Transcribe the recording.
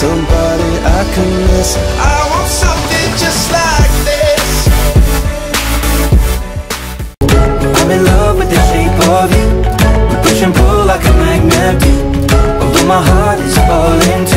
somebody I can miss. I want something just like this. I'm in love with the shape of you. We push and pull like a magnet do. Although my heart is falling